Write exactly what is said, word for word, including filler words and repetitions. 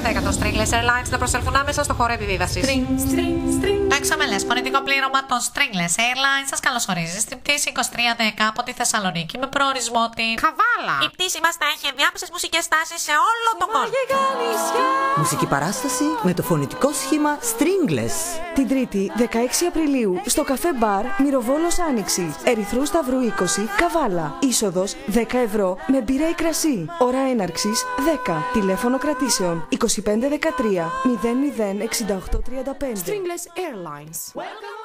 δύο δέκα των Stringless Airlines να προσελθούν άμεσα στο χώρο επιβίβασης. Το εξαμελές πολιτικό πλήρωμα των Stringless Airlines σας καλωσορίζει στην πτήση είκοσι τρία δέκα από τη Θεσσαλονίκη με προορισμό την Καβάλα. Η πτήση μας θα έχει διάφορες μουσικές στάσεις σε όλο τον κόσμο. Μουσική παράσταση με το φωνητικό σχήμα Stringless. Την Τρίτη, δεκαέξι Απριλίου, στο καφέ μπαρ Μυροβόλο Άνοιξη, Ερυθρού Σταυρού είκοσι, Καβάλα. Είσοδος δέκα ευρώ με μπύρα ή κρασί. Ώρα έναρξης δέκα. Τηλέφωνο κρατήσεων είκοσι πέντε δεκατρία μηδέν μηδέν εξήντα οκτώ τριάντα πέντε. Stringless Airlines. Welcome.